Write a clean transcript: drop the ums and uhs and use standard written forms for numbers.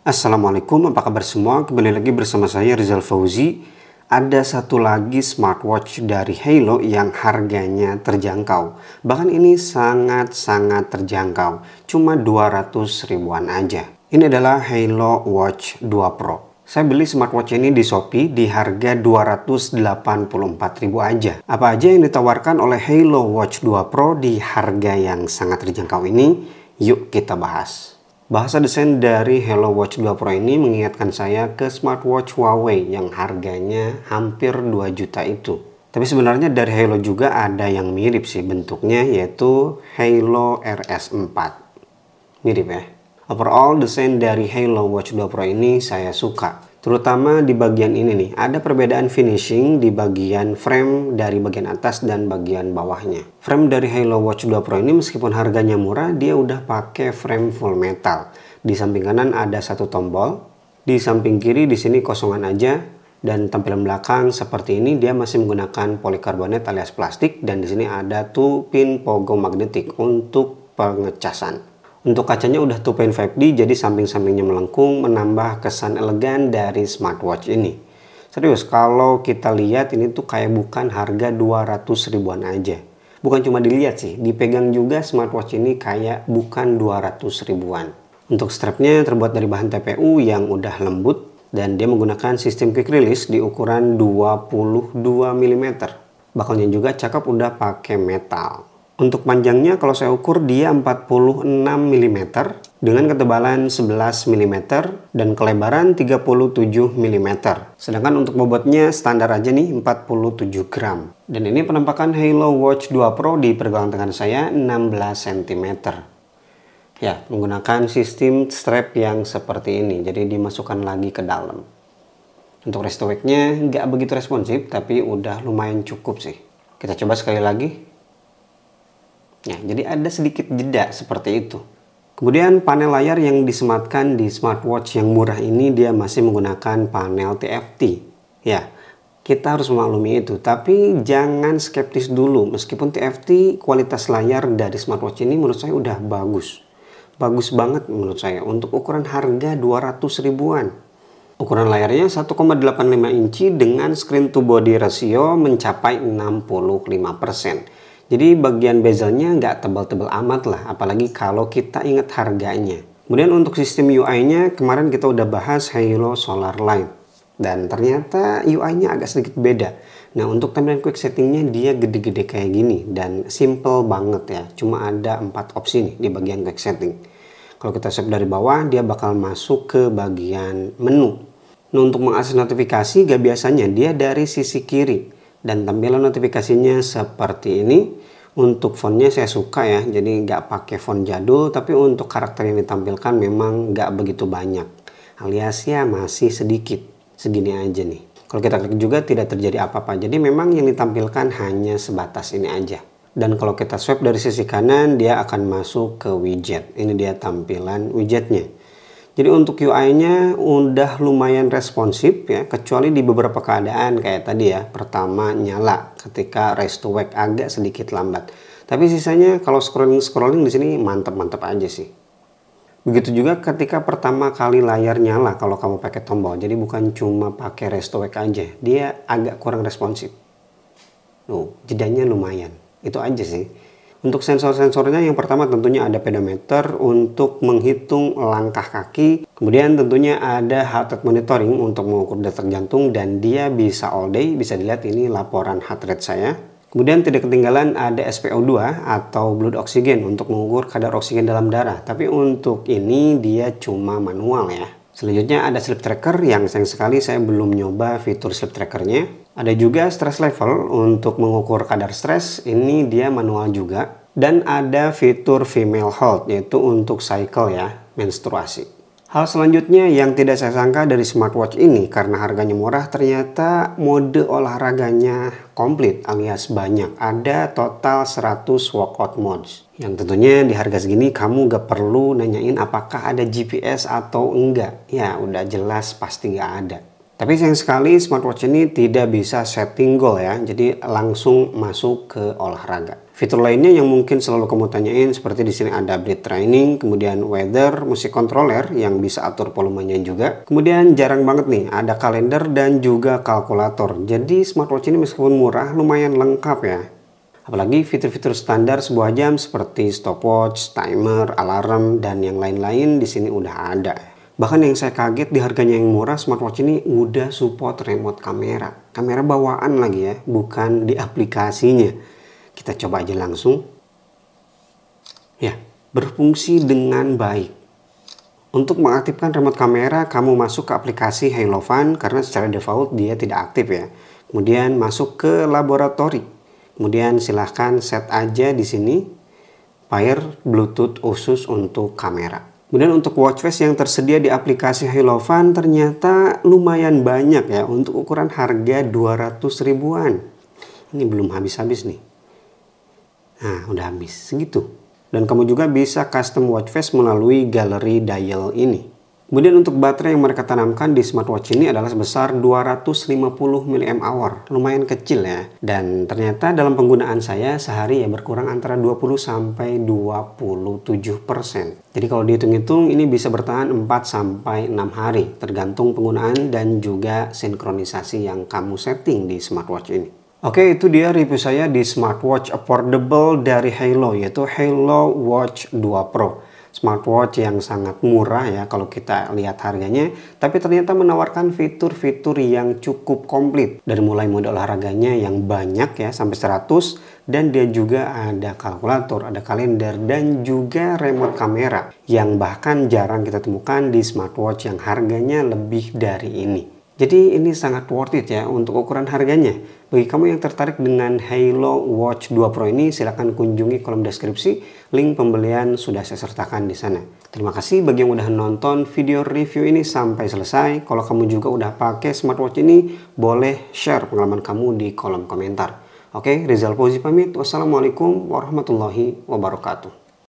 Assalamualaikum, apa kabar semua? Kembali lagi bersama saya Rizal Fauzi. Ada satu lagi smartwatch dari Haylou yang harganya terjangkau. Bahkan ini sangat-sangat terjangkau. Cuma 200 ribuan aja. Ini adalah Haylou Watch 2 Pro. Saya beli smartwatch ini di Shopee di harga 284.000 aja. Apa aja yang ditawarkan oleh Haylou Watch 2 Pro di harga yang sangat terjangkau ini? Yuk kita bahas. Bahasa desain dari Haylou Watch 2 Pro ini mengingatkan saya ke smartwatch Huawei yang harganya hampir 2 juta itu. Tapi sebenarnya dari Haylou juga ada yang mirip sih bentuknya, yaitu Haylou RS4. Mirip ya. Overall desain dari Haylou Watch 2 Pro ini saya suka. Terutama di bagian ini nih, ada perbedaan finishing di bagian frame dari bagian atas dan bagian bawahnya. Frame dari Haylou Watch 2 Pro ini meskipun harganya murah, dia udah pakai frame full metal. Di samping kanan ada satu tombol, di samping kiri di sini kosongan aja, dan tampilan belakang seperti ini dia masih menggunakan polikarbonat alias plastik, dan di sini ada 2-pin pogo magnetik untuk pengecasan. Untuk kacanya udah 2.5D, jadi samping-sampingnya melengkung, menambah kesan elegan dari smartwatch ini. Serius, kalau kita lihat ini tuh kayak bukan harga 200 ribuan aja. Bukan cuma dilihat sih, dipegang juga smartwatch ini kayak bukan 200 ribuan. Untuk strapnya terbuat dari bahan TPU yang udah lembut, dan dia menggunakan sistem quick release di ukuran 22 mm. Bakalnya juga cakep, udah pakai metal. Untuk panjangnya kalau saya ukur dia 46 mm dengan ketebalan 11 mm dan kelebaran 37 mm. Sedangkan untuk bobotnya standar aja nih 47 gram. Dan ini penampakan Haylou Watch 2 Pro di pergelangan tangan saya 16 cm. Ya, menggunakan sistem strap yang seperti ini. Jadi dimasukkan lagi ke dalam. Untuk rest wake-nya nggak begitu responsif tapi udah lumayan cukup sih. Kita coba sekali lagi. Ya, jadi ada sedikit jeda seperti itu. Kemudian panel layar yang disematkan di smartwatch yang murah ini dia masih menggunakan panel TFT. Ya, kita harus memaklumi itu. Tapi jangan skeptis dulu. Meskipun TFT, kualitas layar dari smartwatch ini menurut saya udah bagus. Bagus banget menurut saya untuk ukuran harga 200 ribuan. Ukuran layarnya 1,85 inci dengan screen to body ratio mencapai 65%. Jadi bagian bezelnya nggak tebal-tebal amat lah, apalagi kalau kita ingat harganya. Kemudian untuk sistem UI-nya, kemarin kita udah bahas Haylou Solar Light. Dan ternyata UI-nya agak sedikit beda. Nah untuk tampilan quick setting-nya dia gede-gede kayak gini, dan simple banget ya. Cuma ada 4 opsi nih di bagian quick setting. Kalau kita swipe dari bawah, dia bakal masuk ke bagian menu. Nah untuk mengakses notifikasi, gak biasanya dia dari sisi kiri. Dan tampilan notifikasinya seperti ini. Untuk fontnya saya suka ya, jadi nggak pakai font jadul, tapi untuk karakter yang ditampilkan memang nggak begitu banyak, alias ya masih sedikit, segini aja nih. Kalau kita klik juga tidak terjadi apa-apa, jadi memang yang ditampilkan hanya sebatas ini aja. Dan kalau kita swipe dari sisi kanan, dia akan masuk ke widget. Ini dia tampilan widgetnya. Jadi untuk UI-nya udah lumayan responsif ya, kecuali di beberapa keadaan kayak tadi ya. Pertama nyala ketika raise to wake agak sedikit lambat. Tapi sisanya kalau scrolling di sini mantep-mantep aja sih. Begitu juga ketika pertama kali layar nyala kalau kamu pakai tombol. Jadi bukan cuma pakai raise to wake aja, dia agak kurang responsif. Jedanya lumayan. Itu aja sih. Untuk sensor-sensornya yang pertama tentunya ada pedometer untuk menghitung langkah kaki. Kemudian tentunya ada heart rate monitoring untuk mengukur detak jantung, dan dia bisa all day. Bisa dilihat ini laporan heart rate saya. Kemudian tidak ketinggalan ada SPO2 atau blood oxygen untuk mengukur kadar oksigen dalam darah. Tapi untuk ini dia cuma manual ya. Selanjutnya ada sleep tracker yang sayang sekali saya belum nyoba fitur sleep trackernya. Ada juga stress level untuk mengukur kadar stres, ini dia manual juga. Dan ada fitur female health yaitu untuk cycle ya, menstruasi. Hal selanjutnya yang tidak saya sangka dari smartwatch ini karena harganya murah, ternyata mode olahraganya komplit alias banyak. Ada total 100 workout modes. Yang tentunya di harga segini kamu gak perlu nanyain apakah ada GPS atau enggak. Ya udah jelas pasti gak ada. Tapi sayang sekali smartwatch ini tidak bisa setting goal ya, jadi langsung masuk ke olahraga. Fitur lainnya yang mungkin selalu kamu tanyain, seperti di sini ada breath training, kemudian weather, musik controller yang bisa atur volumenya juga. Kemudian jarang banget nih ada kalender dan juga kalkulator. Jadi smartwatch ini meskipun murah lumayan lengkap ya. Apalagi fitur-fitur standar sebuah jam seperti stopwatch, timer, alarm, dan yang lain-lain di sini udah ada. Bahkan yang saya kaget di harganya yang murah, smartwatch ini udah support remote kamera. Kamera bawaan lagi ya, bukan di aplikasinya. Kita coba aja langsung. Ya, berfungsi dengan baik. Untuk mengaktifkan remote kamera, kamu masuk ke aplikasi Haylou Watch karena secara default dia tidak aktif ya. Kemudian masuk ke laboratori. Kemudian silahkan set aja di sini pair Bluetooth khusus untuk kamera. Kemudian untuk watch face yang tersedia di aplikasi Haylou Watch ternyata lumayan banyak ya untuk ukuran harga 200 ribuan. Ini belum habis-habis nih. Nah, udah habis segitu. Dan kamu juga bisa custom watch face melalui galeri dial ini. Kemudian untuk baterai yang mereka tanamkan di smartwatch ini adalah sebesar 250 mAh. Lumayan kecil ya. Dan ternyata dalam penggunaan saya sehari ya berkurang antara 20-27%. Jadi kalau dihitung-hitung ini bisa bertahan 4-6 hari tergantung penggunaan dan juga sinkronisasi yang kamu setting di smartwatch ini. Oke, itu dia review saya di smartwatch affordable dari Haylou, yaitu Haylou Watch 2 Pro. Smartwatch yang sangat murah ya kalau kita lihat harganya, tapi ternyata menawarkan fitur-fitur yang cukup komplit. Dari mulai mode olahraganya yang banyak ya sampai 100, dan dia juga ada kalkulator, ada kalender, dan juga remote kamera yang bahkan jarang kita temukan di smartwatch yang harganya lebih dari ini. Jadi ini sangat worth it ya untuk ukuran harganya. Bagi kamu yang tertarik dengan Haylou Watch 2 Pro ini, silahkan kunjungi kolom deskripsi. Link pembelian sudah saya sertakan di sana. Terima kasih bagi yang udah nonton video review ini sampai selesai. Kalau kamu juga udah pakai smartwatch ini, boleh share pengalaman kamu di kolom komentar. Oke, Rizal Fauzi pamit. Wassalamualaikum warahmatullahi wabarakatuh.